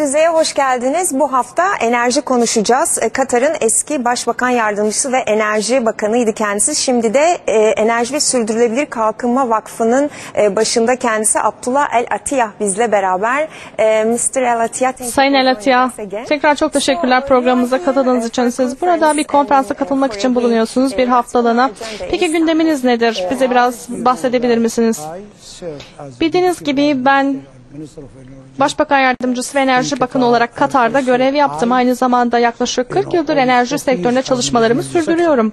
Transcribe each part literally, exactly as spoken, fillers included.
Düzey'e hoş geldiniz. Bu hafta enerji konuşacağız. Katar'ın eski başbakan yardımcısı ve enerji bakanıydı kendisi. Şimdi de Enerji ve Sürdürülebilir Kalkınma Vakfı'nın başında kendisi Abdullah El-Attiyah bizle beraber. Mister El-Attiyah, Sayın El-Attiyah, tekrar çok teşekkürler programımıza katıldığınız için. Siz burada bir konferansa katılmak için bulunuyorsunuz bir haftalığına. Peki gündeminiz nedir? Bize biraz bahsedebilir misiniz? Bildiğiniz gibi ben Başbakan Yardımcısı ve Enerji Bakanı olarak Katar'da görev yaptım. Aynı zamanda yaklaşık kırk yıldır enerji sektöründe çalışmalarımı sürdürüyorum.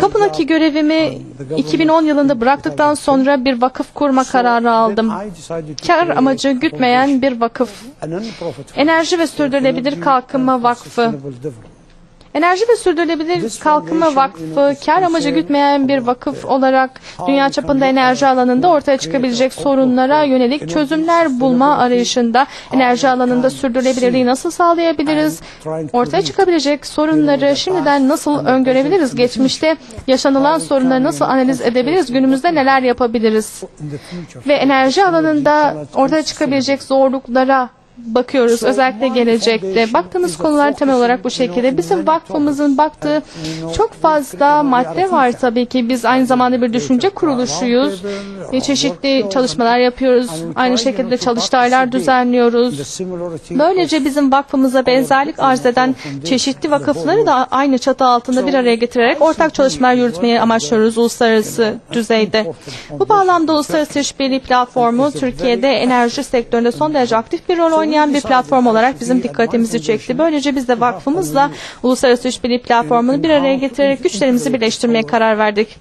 Kapıdaki görevimi iki bin on yılında bıraktıktan sonra bir vakıf kurma kararı aldım. Kar amacı gütmeyen bir vakıf. Enerji ve Sürdürülebilir Kalkınma Vakfı. Enerji ve Sürdürülebilir Kalkınma Vakfı, kar amacı gütmeyen bir vakıf olarak dünya çapında enerji alanında ortaya çıkabilecek sorunlara yönelik çözümler bulma arayışında, enerji alanında sürdürülebilirliği nasıl sağlayabiliriz, ortaya çıkabilecek sorunları şimdiden nasıl öngörebiliriz, geçmişte yaşanılan sorunları nasıl analiz edebiliriz, günümüzde neler yapabiliriz ve enerji alanında ortaya çıkabilecek zorluklara bakıyoruz, özellikle gelecekte. Baktığımız konular temel olarak bu şekilde. Bizim vakfımızın baktığı çok fazla madde var tabii ki. Biz aynı zamanda bir düşünce kuruluşuyuz. Çeşitli çalışmalar yapıyoruz. Aynı şekilde çalıştaylar düzenliyoruz. Böylece bizim vakfımıza benzerlik arz eden çeşitli vakıfları da aynı çatı altında bir araya getirerek ortak çalışmalar yürütmeyi amaçlıyoruz uluslararası düzeyde. Bu bağlamda Uluslararası İşbirliği Platformu Türkiye'de enerji sektöründe son derece aktif bir rol oynuyor. Oynayan bir platform olarak bizim dikkatimizi çekti. Böylece biz de vakfımızla Uluslararası İşbirliği Platformu'nu bir araya getirerek güçlerimizi birleştirmeye karar verdik.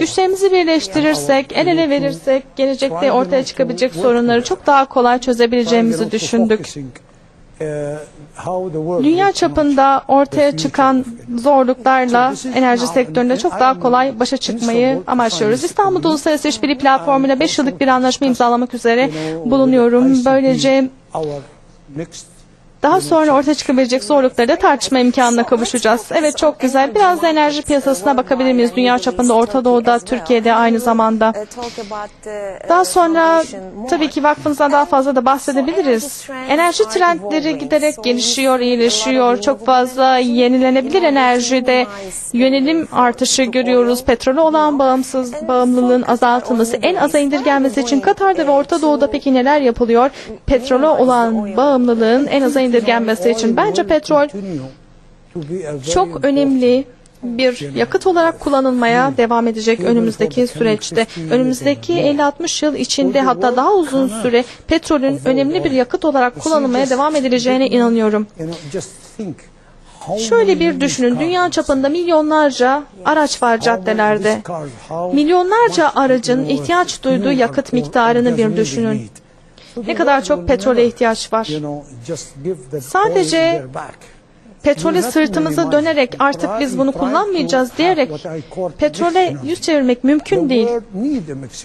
Güçlerimizi birleştirirsek, el ele verirsek, gelecekte ortaya çıkabilecek sorunları çok daha kolay çözebileceğimizi düşündük. Dünya çapında ortaya çıkan zorluklarla enerji sektöründe çok daha kolay başa çıkmayı amaçlıyoruz. İstanbul'da Uluslararası İşbirliği Platformu ile beş yıllık bir anlaşma imzalamak üzere bulunuyorum. Böylece daha sonra ortaya çıkabilecek zorlukları da tartışma imkanına kavuşacağız. Evet, çok güzel. Biraz da enerji piyasasına bakabilir miyiz? Dünya çapında, Orta Doğu'da, Türkiye'de aynı zamanda. Daha sonra tabii ki vakfınızdan daha fazla da bahsedebiliriz. Enerji trendleri giderek gelişiyor, iyileşiyor. Çok fazla yenilenebilir enerjide yönelim artışı görüyoruz. Petrolü olan bağımsız bağımlılığın azaltılması, en aza indirgenmesi için Katar'da ve Orta Doğu'da peki neler yapılıyor? Petrolü olan bağımlılığın en aza indirgenmesi için. Bence petrol çok önemli bir yakıt olarak kullanılmaya devam edecek önümüzdeki süreçte. Önümüzdeki elli altmış yıl içinde, hatta daha uzun süre petrolün önemli bir yakıt olarak kullanılmaya devam edileceğine inanıyorum. Şöyle bir düşünün, dünya çapında milyonlarca araç var caddelerde. Milyonlarca aracın ihtiyaç duyduğu yakıt miktarını bir düşünün. Ne kadar çok petrole ihtiyaç var. Sadece petrole sırtımızı dönerek artık biz bunu kullanmayacağız diyerek petrole yüz çevirmek mümkün değil.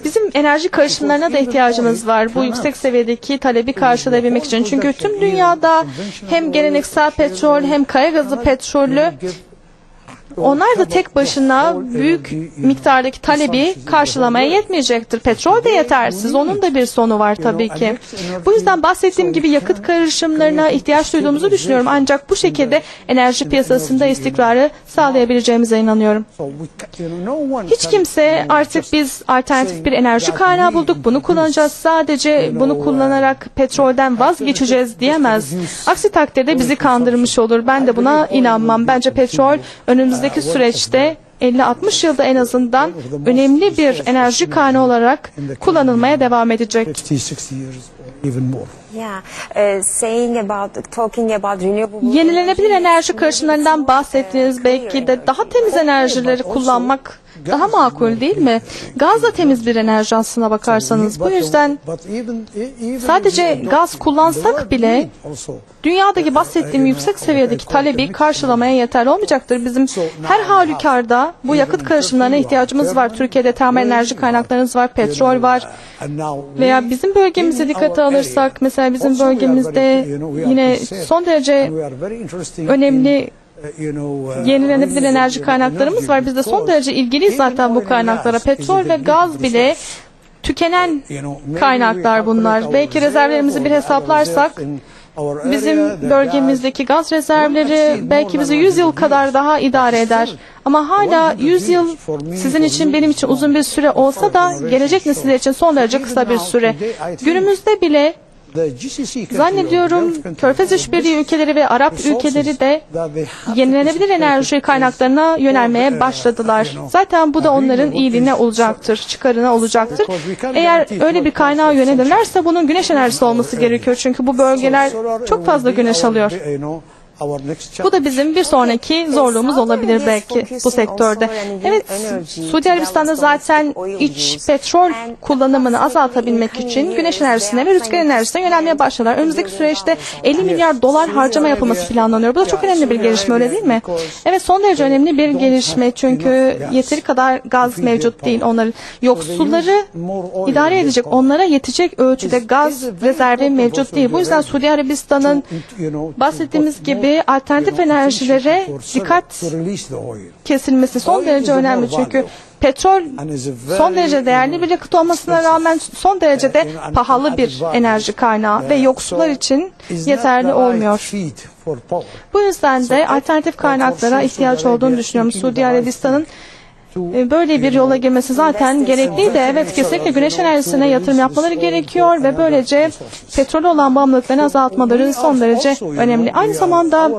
Bizim enerji karışımlarına da ihtiyacımız var bu yüksek seviyedeki talebi karşılayabilmek için. Çünkü tüm dünyada hem geleneksel petrol hem kaya gazı petrolü, onlar da tek başına büyük miktardaki talebi karşılamaya yetmeyecektir. Petrol de yetersiz. Onun da bir sonu var tabii ki. Bu yüzden bahsettiğim gibi yakıt karışımlarına ihtiyaç duyduğumuzu düşünüyorum. Ancak bu şekilde enerji piyasasında istikrarı sağlayabileceğimize inanıyorum. Hiç kimse artık biz alternatif bir enerji kaynağı bulduk, bunu kullanacağız, sadece bunu kullanarak petrolden vazgeçeceğiz diyemez. Aksi takdirde bizi kandırmış olur. Ben de buna inanmam. Bence petrol önümüzdeki süreçte elli altmış yılda en azından önemli bir enerji kaynağı olarak kullanılmaya devam edecek. Yenilenebilir enerji karışımlarından bahsettiniz. Belki de daha temiz enerjileri kullanmak daha makul değil mi? Gaz da temiz bir enerji aslına bakarsanız. Bu yüzden sadece gaz kullansak bile dünyadaki bahsettiğim yüksek seviyedeki talebi karşılamaya yeterli olmayacaktır. Bizim her halükarda bu yakıt karışımlarına ihtiyacımız var. Türkiye'de termal enerji kaynaklarımız var, petrol var. Veya bizim bölgemizi dikkate alırsak, mesela bizim bölgemizde yine son derece önemli yenilenebilir enerji kaynaklarımız var. Biz de son derece ilgiliyiz zaten bu kaynaklara. Petrol ve gaz bile tükenen kaynaklar bunlar. Belki rezervlerimizi bir hesaplarsak Bizim bölgemizdeki gaz rezervleri belki bizi yüz yıl kadar daha idare eder. Ama hala yüz yıl sizin için, benim için uzun bir süre olsa da gelecek nesiller için son derece kısa bir süre. Günümüzde bile zannediyorum Körfez İşbirliği ülkeleri ve Arap ülkeleri de yenilenebilir enerji kaynaklarına yönelmeye başladılar. Zaten bu da onların iyiliğine olacaktır, çıkarına olacaktır. Eğer öyle bir kaynağa yönelirlerse bunun güneş enerjisi olması gerekiyor. Çünkü bu bölgeler çok fazla güneş alıyor. Bu da bizim bir sonraki zorluğumuz olabilir belki bu sektörde. Evet, Suudi Arabistan'da zaten iç petrol kullanımını azaltabilmek için güneş enerjisine ve rüzgar enerjisine yönelmeye başladılar. Önümüzdeki süreçte elli milyar dolar harcama yapılması planlanıyor. Bu da çok önemli bir gelişme, öyle değil mi? Evet, son derece önemli bir gelişme çünkü yeteri kadar gaz mevcut değil. Onların yoksulları idare edecek, onlara yetecek ölçüde gaz rezervi mevcut değil. Bu yüzden Suudi Arabistan'ın bahsettiğimiz gibi alternatif enerjilere dikkat kesilmesi son derece önemli çünkü petrol son derece değerli bir yakıt olmasına rağmen son derece de pahalı bir enerji kaynağı ve yoksullar için yeterli olmuyor. Bu yüzden de alternatif kaynaklara ihtiyaç olduğunu düşünüyorum. Suudi Arabistan'ın böyle bir yola girmesi zaten gerekli de, evet, kesinlikle güneş enerjisine yatırım yapmaları gerekiyor ve böylece petrol olan bağımlılıklarını azaltmaları son derece önemli. Aynı zamanda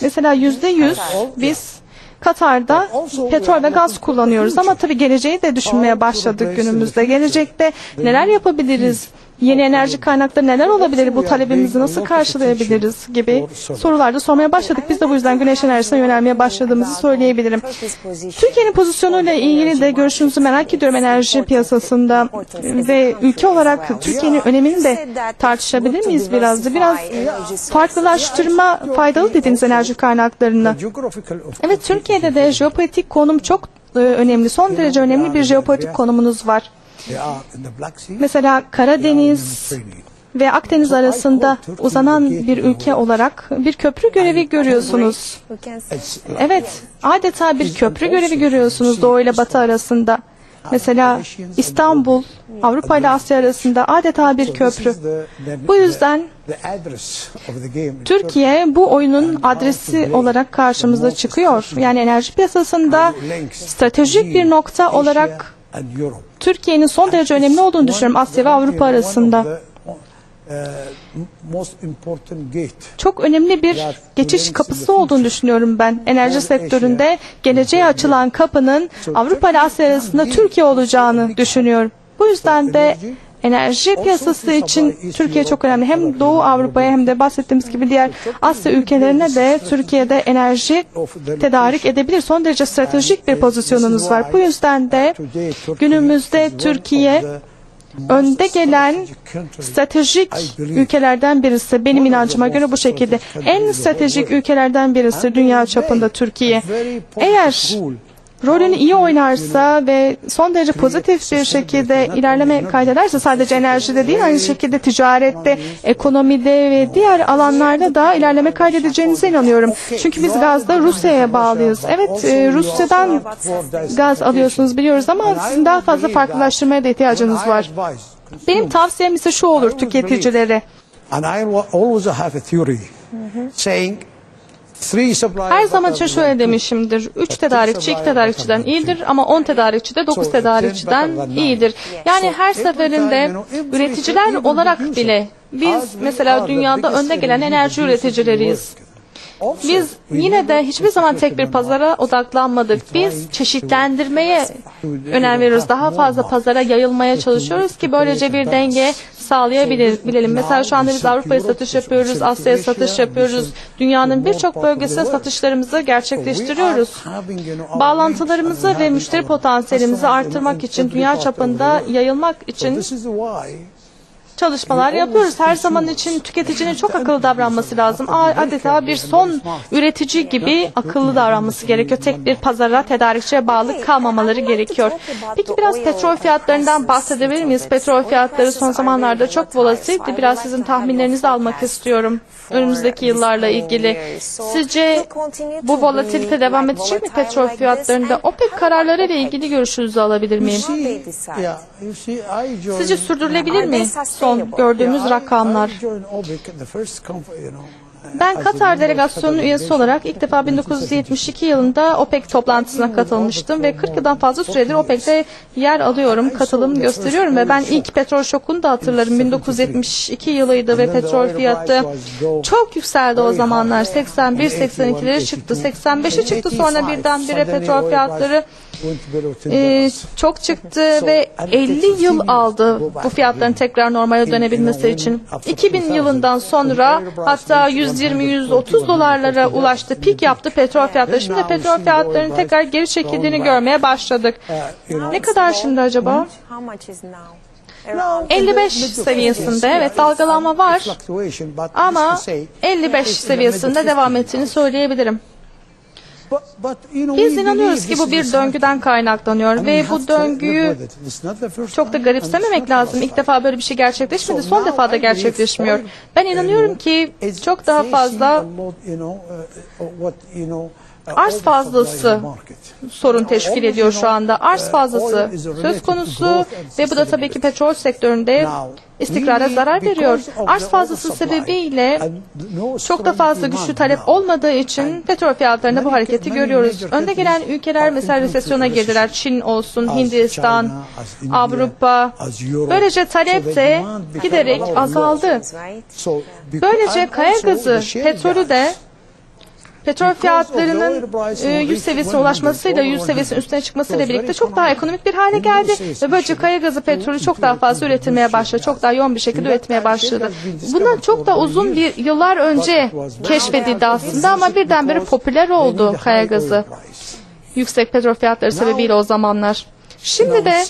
mesela yüzde yüz biz Katar'da petrol ve gaz kullanıyoruz ama tabii geleceği de düşünmeye başladık günümüzde. Gelecekte neler yapabiliriz? Yeni enerji kaynakları neler olabilir? Bu talebimizi nasıl karşılayabiliriz gibi sorularda sormaya başladık. Biz de bu yüzden güneş enerjisine yönelmeye başladığımızı söyleyebilirim. Türkiye'nin pozisyonuyla ilgili de görüşünüzü merak ediyorum enerji piyasasında ve ülke olarak Türkiye'nin önemini de tartışabilir miyiz biraz da? Biraz farklılaştırma faydalı dediğiniz enerji kaynaklarını. Evet, Türkiye'de de jeopolitik konum çok önemli. Son derece önemli bir jeopolitik konumunuz var. Mesela Karadeniz ve Akdeniz arasında uzanan bir ülke olarak bir köprü görevi görüyorsunuz. Evet, adeta bir köprü görevi görüyorsunuz Doğu ile Batı arasında. Mesela İstanbul, Avrupa ile Asya arasında adeta bir köprü. Bu yüzden Türkiye bu oyunun adresi olarak karşımıza çıkıyor. Yani enerji piyasasında stratejik bir nokta olarak Türkiye'nin son derece önemli olduğunu düşünüyorum Asya ve Avrupa arasında. Çok önemli bir geçiş kapısı olduğunu düşünüyorum ben. Enerji sektöründe geleceğe açılan kapının Avrupa ile Asya arasında Türkiye olacağını düşünüyorum. Bu yüzden de enerji piyasası için Türkiye çok önemli. Hem Doğu Avrupa'ya hem de bahsettiğimiz gibi diğer Asya ülkelerine de Türkiye'de enerji tedarik edebilir. Son derece stratejik bir pozisyonunuz var. Bu yüzden de günümüzde Türkiye önde gelen stratejik ülkelerden birisi. Benim inancıma göre bu şekilde. En stratejik ülkelerden birisi dünya çapında Türkiye. Eğer rolünü iyi oynarsa ve son derece pozitif bir şekilde ilerleme kaydederse sadece enerjide değil aynı şekilde ticarette, ekonomide ve diğer alanlarda da ilerleme kaydedeceğinize inanıyorum. Çünkü biz gazda Rusya'ya bağlıyız. Evet, Rusya'dan gaz alıyorsunuz biliyoruz ama sizin daha fazla farklılaştırmaya da ihtiyacınız var. Benim tavsiyem ise şu olur tüketicilere. Her zaman için şöyle demişimdir, üç tedarikçi iki tedarikçiden iyidir ama on tedarikçi de dokuz tedarikçiden iyidir. Yani her seferinde üreticiler olarak bile biz mesela dünyada önde gelen enerji üreticileriyiz. Biz yine de hiçbir zaman tek bir pazara odaklanmadık. Biz çeşitlendirmeye önem veriyoruz. Daha fazla pazara yayılmaya çalışıyoruz ki böylece bir denge sağlayabilelim. Mesela şu anda biz Avrupa'ya satış yapıyoruz, Asya'ya satış yapıyoruz. Dünyanın birçok bölgesine satışlarımızı gerçekleştiriyoruz. Bağlantılarımızı ve müşteri potansiyelimizi artırmak için, dünya çapında yayılmak için çalışmalar yapıyoruz. Her zaman için tüketicinin çok akıllı davranması lazım. Adeta bir son üretici gibi akıllı davranması gerekiyor. Tek bir pazara, tedarikçiye bağlı kalmamaları gerekiyor. Peki biraz petrol fiyatlarından bahsedebilir miyiz? Petrol fiyatları son zamanlarda çok volatildi. Biraz sizin tahminlerinizi almak istiyorum önümüzdeki yıllarla ilgili. Sizce bu volatilite devam edecek mi petrol fiyatlarında? OPEC kararları ile ilgili görüşünüzü alabilir miyim? Sizce sürdürülebilir mi? son gördüğümüz rakamlar. Ben Katar delegasyonunun üyesi olarak ilk defa bin dokuz yüz yetmiş iki yılında OPEC toplantısına katılmıştım ve kırk yıldan fazla süredir OPEC'te yer alıyorum, katılım gösteriyorum ve ben ilk petrol şokunu da hatırlarım. bin dokuz yüz yetmiş iki yılıydı ve petrol fiyatı çok yükseldi o zamanlar. seksen bir seksen ikilere çıktı, seksen beşe çıktı, sonra birdenbire petrol fiyatları Ee, çok çıktı ve elli yıl aldı bu fiyatların tekrar normale dönebilmesi için. iki bin yılından sonra hatta yüz yirmi yüz otuz dolarlara ulaştı, pik yaptı petrol fiyatları. Şimdi petrol fiyatlarının tekrar geri çekildiğini görmeye başladık. Ne kadar şimdi acaba? elli beş seviyesinde, evet, dalgalanma var ama elli beş seviyesinde devam ettiğini söyleyebilirim. Biz inanıyoruz ki bu bir döngüden kaynaklanıyor ve bu döngüyü çok da garipsememek lazım. İlk defa böyle bir şey gerçekleşmedi, son defa da gerçekleşmiyor. Ben inanıyorum ki çok daha fazla arz fazlası sorun teşkil ediyor şu anda. Arz fazlası söz konusu ve bu da tabii ki petrol sektöründe istikrara zarar veriyor. Arz fazlası sebebiyle çok da fazla güçlü talep olmadığı için petrol fiyatlarında bu hareketi görüyoruz. Önde gelen ülkeler mesela resesyona girdiler. Çin olsun, Hindistan, Avrupa. Böylece talep de giderek azaldı. Böylece kaya gazı, petrolü de petrol fiyatlarının e, yüz seviyesine ulaşmasıyla, yüz seviyesinin üstüne çıkmasıyla birlikte çok daha ekonomik bir hale geldi. Ve böylece kaya gazı petrolü çok daha fazla üretilmeye başladı. Çok daha yoğun bir şekilde üretmeye başladı. Bundan çok da uzun bir yıllar önce keşfedildi aslında ama birdenbire popüler oldu kaya gazı. Yüksek petrol fiyatları sebebiyle o zamanlar. Şimdi de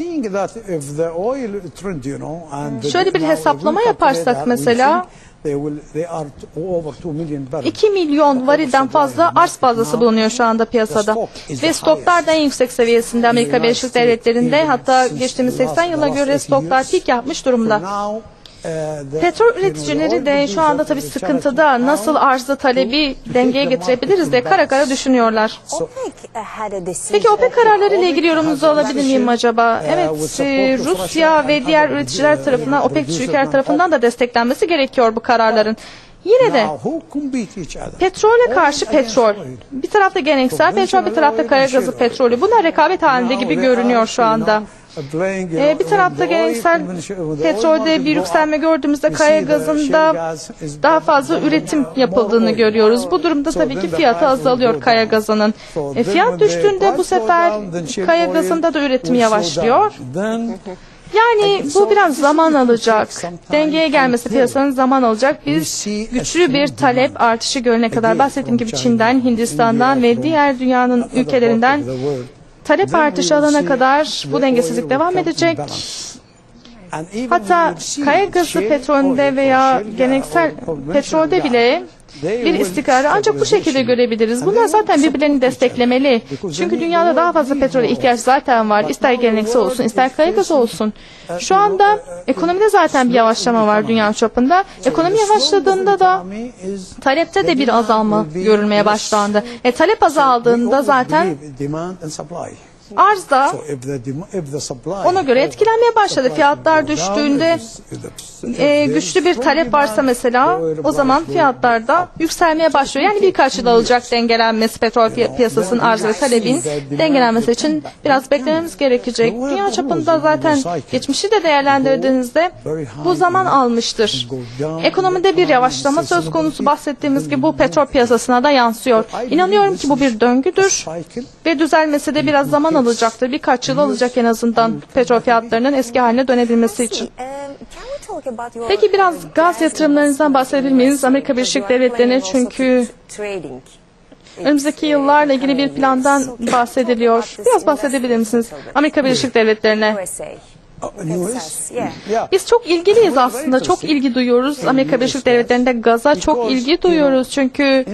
şöyle bir hesaplama yaparsak mesela, iki milyon varilden fazla arz fazlası bulunuyor şu anda piyasada ve stoklar da en yüksek seviyesinde Amerika Birleşik Devletleri'nde, hatta geçtiğimiz seksen yıla göre stoklar pik yapmış durumda. Petrol üreticileri de şu anda tabii sıkıntıda, nasıl arzla talebi dengeye getirebiliriz diye kara kara düşünüyorlar. Peki OPEC kararlarıyla ilgili yorumunuzu alabilir miyim acaba? Evet, Rusya ve diğer üreticiler tarafından, OPEC ülkeler tarafından da desteklenmesi gerekiyor bu kararların. Yine de petrole karşı petrol, bir tarafta geleneksel petrol, bir tarafta kara gazı petrolü. Bunlar rekabet halinde gibi görünüyor şu anda. Ee, bir tarafta geleneksel petrolde bir yükselme gördüğümüzde kaya gazında daha fazla üretim yapıldığını görüyoruz. Bu durumda tabii ki fiyatı azalıyor kaya gazının. E, fiyat düştüğünde bu sefer kaya gazında da üretim yavaşlıyor. Yani bu biraz zaman alacak. Dengeye gelmesi piyasanın zaman alacak. Biz güçlü bir talep artışı görene kadar, bahsettiğim gibi Çin'den, Hindistan'dan ve diğer dünyanın ülkelerinden talep artışı alana kadar bu dengesizlik devam edecek. Hatta kaya gazı petrolünde veya geleneksel petrolde bile bir istikrarı ancak bu şekilde görebiliriz. Bunlar zaten birbirlerini desteklemeli. Çünkü dünyada daha fazla petrole ihtiyaç zaten var. İster geleneksel olsun, ister kaya gazı olsun. Şu anda ekonomide zaten bir yavaşlama var dünya çapında. Ekonomi yavaşladığında da talepte de bir azalma görülmeye başlandı. E, talep azaldığında zaten arz da ona göre etkilenmeye başladı. Fiyatlar düştüğünde e, güçlü bir talep varsa mesela, o zaman fiyatlar da yükselmeye başlıyor. Yani birkaç yıl alacak dengelenmesi, petrol piyasasının arz ve talebin dengelenmesi için biraz beklememiz gerekecek. Dünya çapında zaten geçmişi de değerlendirdiğinizde bu zaman almıştır. Ekonomide bir yavaşlama söz konusu, bahsettiğimiz gibi bu petrol piyasasına da yansıyor. İnanıyorum ki bu bir döngüdür ve düzelmesi de biraz zaman alacaktır. Birkaç yıl alacak en azından petrol fiyatlarının eski haline dönebilmesi için. Peki biraz gaz yatırımlarınızdan bahsedebilir miyiz? Amerika Birleşik Devletleri'ne, çünkü önümüzdeki yıllarla ilgili bir plandan bahsediliyor. Biraz bahsedebilir misiniz Amerika Birleşik Devletleri'ne? Biz çok ilgiliyiz aslında, çok ilgi duyuyoruz. Amerika Birleşik Devletleri'nde gaza çok ilgi duyuyoruz. Çünkü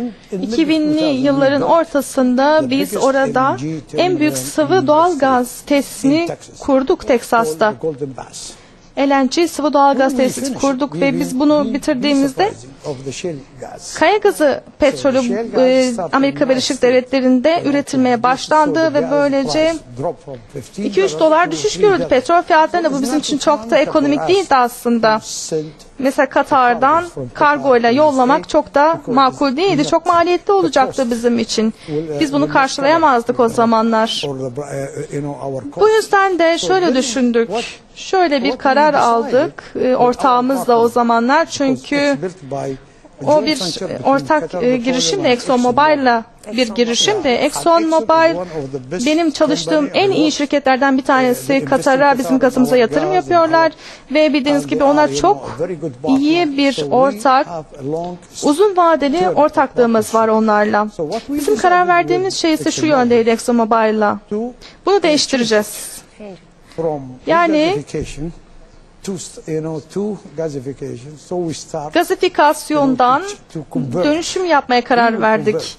iki binli yılların ortasında biz orada en büyük sıvı doğalgaz tesisini kurduk Teksas'ta. L N G sıvı doğalgaz tesisi kurduk ve biz bunu bitirdiğimizde kaya gazı petrolü e, Amerika Birleşik Devletleri'nde üretilmeye başlandı ve böylece iki üç dolar düşüş gördü petrol fiyatlarına. Bu bizim için çok da ekonomik değildi aslında. Mesela Katar'dan kargoyla yollamak çok da makul değildi. Çok maliyetli olacaktı bizim için. Biz bunu karşılayamazdık o zamanlar. Bu yüzden de şöyle düşündük. Şöyle bir karar aldık ortağımızla o zamanlar. Çünkü o bir ortak girişimdi, ExxonMobil'la bir girişimdi. ExxonMobil benim çalıştığım en iyi şirketlerden bir tanesi. Katar'a bizim gazımıza yatırım yapıyorlar ve bildiğiniz gibi onlar çok iyi bir ortak. Uzun vadeli ortaklığımız var onlarla. Bizim karar verdiğimiz şey ise şu yöndeydi ExxonMobil'la. Bunu değiştireceğiz. Yani gazifikasyondan dönüşüm yapmaya karar verdik.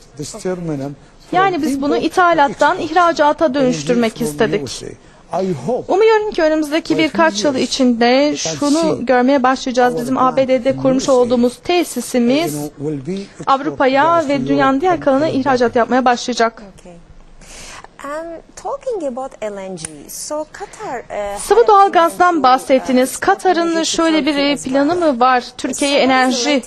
Yani biz bunu ithalattan ihracata dönüştürmek istedik. Umuyorum ki önümüzdeki birkaç yıl içinde şunu görmeye başlayacağız. Bizim A B D'de kurmuş olduğumuz tesisimiz Avrupa'ya ve dünyanın diğer kalanına ihracat yapmaya başlayacak. Sıvı doğalgazdan bahsettiniz. Katar'ın şöyle bir planı mı var Türkiye'ye enerji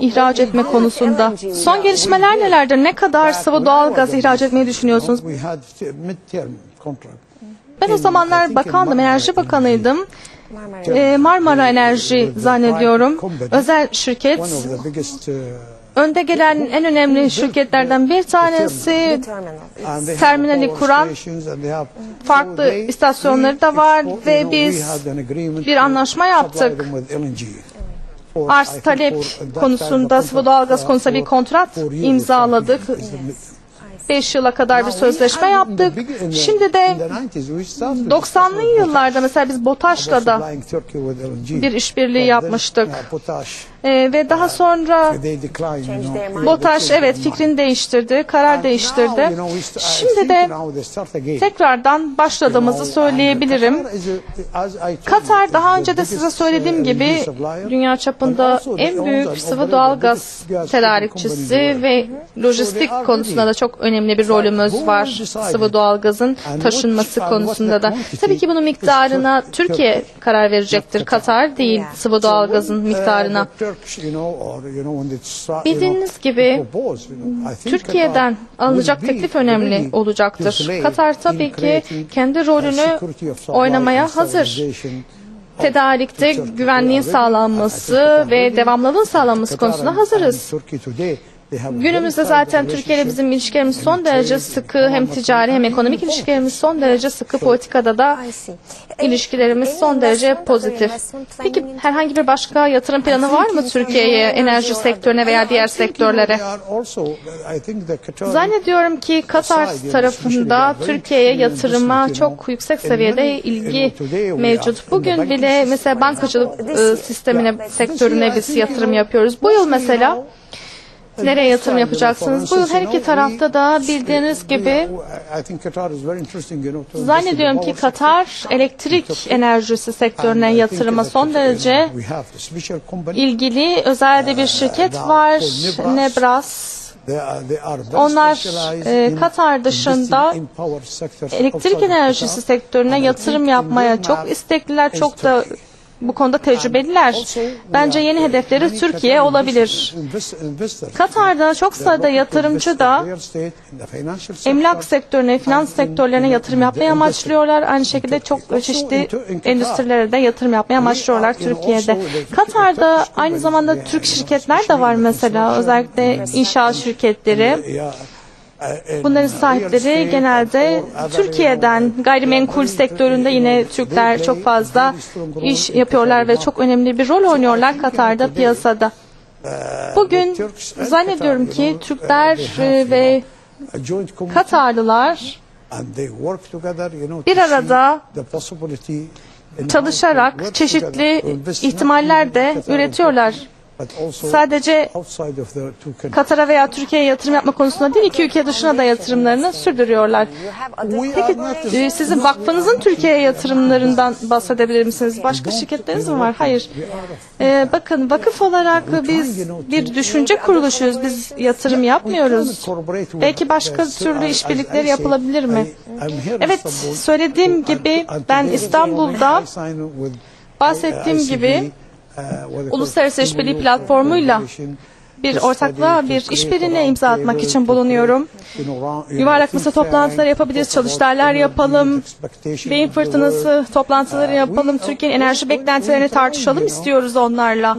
ihraç etme konusunda? Son gelişmeler nelerdir? Ne kadar sıvı doğalgaz ihraç etmeyi düşünüyorsunuz? Ben o zamanlar bakandım, enerji bakanıydım. Marmara Enerji zannediyorum. Özel şirket. Önde gelen en önemli şirketlerden bir tanesi terminali kuran, farklı istasyonları da var ve biz bir anlaşma yaptık. Arz talep konusunda, sıvı doğalgaz konusunda bir kontrat imzaladık. beş yıla kadar bir sözleşme yaptık. Şimdi de doksanlı yıllarda mesela biz BOTAŞ'la da bir işbirliği yapmıştık. Ee, ve daha sonra BOTAŞ evet fikrini değiştirdi, karar değiştirdi. Şimdi de tekrardan başladığımızı söyleyebilirim. Katar daha önce de size söylediğim gibi dünya çapında en büyük sıvı doğalgaz tedarikçisi ve lojistik konusunda da çok önemli. Önemli bir rolümüz var sıvı doğalgazın taşınması konusunda da. Tabii ki bunun miktarına Türkiye karar verecektir. Katar değil sıvı doğalgazın miktarına. Bildiğiniz gibi Türkiye'den alınacak teklif önemli olacaktır. Katar tabii ki kendi rolünü oynamaya hazır. Tedarikte güvenliğin sağlanması ve devamlılığın sağlanması konusunda hazırız. Günümüzde zaten Türkiye ile bizim ilişkilerimiz son derece sıkı, hem ticari hem ekonomik ilişkilerimiz son derece sıkı, politikada da ilişkilerimiz son derece pozitif. Peki herhangi bir başka yatırım planı var mı Türkiye'ye, enerji sektörüne veya diğer sektörlere? Zannediyorum ki Katar tarafında Türkiye'ye yatırıma çok yüksek seviyede ilgi mevcut. Bugün bile mesela bankacılık sistemine, sektörüne biz yatırım yapıyoruz. Bu yıl mesela nereye yatırım yapacaksınız? Bu her iki tarafta da bildiğiniz gibi zannediyorum ki Katar elektrik enerjisi sektörüne yatırıma son derece ilgili. Özel de bir şirket var, Nebras. Onlar e, Katar dışında elektrik enerjisi sektörüne yatırım yapmaya çok istekliler, çok da bu konuda tecrübeliler. Bence yeni hedefleri Türkiye olabilir. Katar'da çok sayıda yatırımcı da emlak sektörüne, finans sektörlerine yatırım yapmayı amaçlıyorlar. Aynı şekilde çok çeşitli endüstrilere de yatırım yapmayı amaçlıyorlar Türkiye'de. Katar'da aynı zamanda Türk şirketler de var mesela. Özellikle inşaat şirketleri. Bunların sahipleri genelde Türkiye'den, gayrimenkul sektöründe yine Türkler çok fazla iş yapıyorlar ve çok önemli bir rol oynuyorlar Katar'da, piyasada. Bugün zannediyorum ki Türkler ve Katarlılar bir arada çalışarak çeşitli ihtimaller de üretiyorlar. Sadece Katar'a veya Türkiye'ye yatırım yapma konusunda değil, iki ülke dışına da yatırımlarını sürdürüyorlar. Peki sizin vakfınızın Türkiye'ye yatırımlarından bahsedebilir misiniz? Başka şirketleriniz mi var? Hayır. Ee, bakın, vakıf olarak biz bir düşünce kuruluşuyuz. Biz yatırım yapmıyoruz. Belki başka türlü işbirlikleri yapılabilir mi? Evet, söylediğim gibi ben İstanbul'da bahsettiğim gibi Uluslararası İşbirliği Platformu'yla bir ortaklığa, bir işbirliğine imza atmak için bulunuyorum. Yuvarlak masa toplantıları yapabiliriz, çalıştaylar yapalım, beyin fırtınası toplantıları yapalım, Türkiye'nin enerji beklentilerini tartışalım istiyoruz onlarla.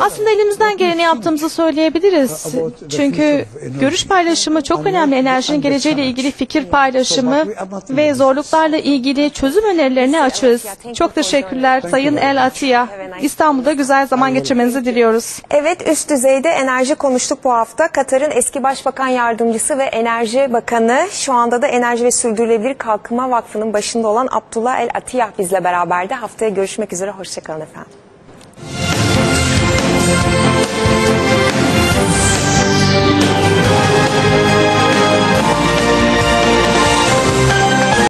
Aslında elimizden geleni yaptığımızı söyleyebiliriz. Çünkü görüş paylaşımı çok önemli. Enerjinin geleceğiyle ilgili fikir paylaşımı ve zorluklarla ilgili çözüm önerilerini açığız. Çok teşekkürler Sayın El-Attiyah. İstanbul'da güzel zaman geçirmenizi diliyoruz. Evet, üst düzeyde enerji konuştuk bu hafta. Katar'ın eski Başbakan Yardımcısı ve Enerji Bakanı, şu anda da Enerji ve Sürdürülebilir Kalkınma Vakfı'nın başında olan Abdullah El-Attiyah bizle beraberdi. Haftaya görüşmek üzere, hoşçakalın efendim.